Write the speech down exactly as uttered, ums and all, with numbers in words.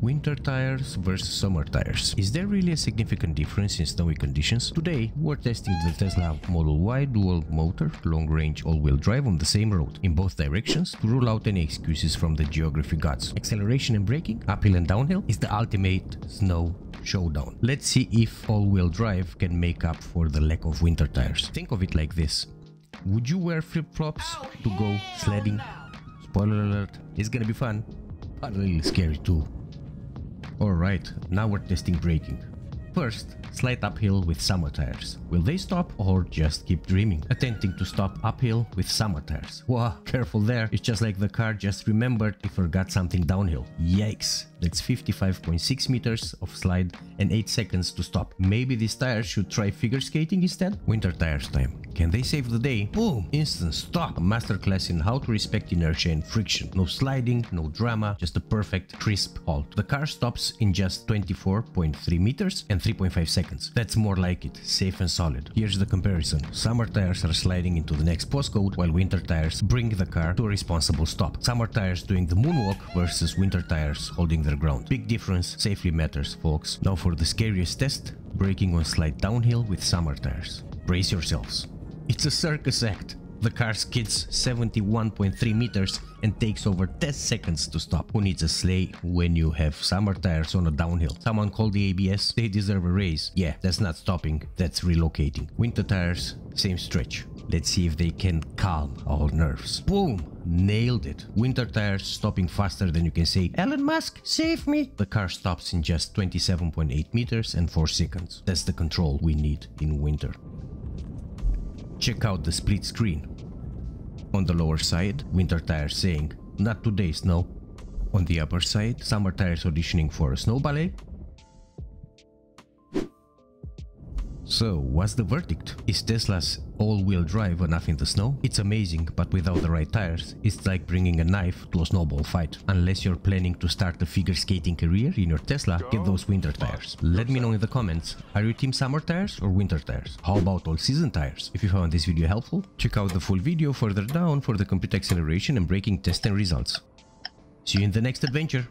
Winter tires versus summer tires. Is there really a significant difference in snowy conditions? Today, we're testing the Tesla Model Y dual motor long-range all-wheel drive on the same road, in both directions, to rule out any excuses from the geography gods. Acceleration and braking, uphill and downhill, is the ultimate snow showdown. Let's see if all-wheel drive can make up for the lack of winter tires. Think of it like this. Would you wear flip-flops to go sledding? Spoiler alert, it's gonna be fun, but a little scary too. Alright, now we're testing braking. First, slight uphill with summer tires. Will they stop or just keep dreaming? Attempting to stop uphill with summer tires. Whoa, careful there. It's just like the car just remembered it forgot something downhill. Yikes. That's fifty-five point six meters of slide and eight seconds to stop. Maybe these tires should try figure skating instead? Winter tires time. Can they save the day? Boom! Instant stop! A masterclass in how to respect inertia and friction. No sliding, no drama, just a perfect, crisp halt. The car stops in just twenty-four point three meters and three point five seconds. That's more like it. Safe and solid. Here's the comparison. Summer tires are sliding into the next postcode, while winter tires bring the car to a responsible stop. Summer tires doing the moonwalk versus winter tires holding their ground. Big difference. Safely matters, folks. Now for the scariest test. Braking on slide downhill with summer tires. Brace yourselves. It's a circus act. The car skids seventy-one point three meters and takes over ten seconds to stop. Who needs a sleigh when you have summer tires on a downhill? Someone called the A B S? They deserve a raise. Yeah, that's not stopping, that's relocating. Winter tires, same stretch. Let's see if they can calm our nerves. Boom! Nailed it. Winter tires stopping faster than you can say, Elon Musk, save me. The car stops in just twenty-seven point eight meters and four seconds. That's the control we need in winter. Check out the split screen. On the lower side, winter tires saying, not today, snow. On the upper side, summer tires auditioning for a snow ballet. So, what's the verdict? Is Tesla's all-wheel drive enough in the snow? It's amazing, but without the right tires, it's like bringing a knife to a snowball fight. Unless you're planning to start a figure skating career in your Tesla, get those winter tires. Let me know in the comments, are you team summer tires or winter tires? How about all-season tires? If you found this video helpful, check out the full video further down for the complete acceleration and braking test and results. See you in the next adventure!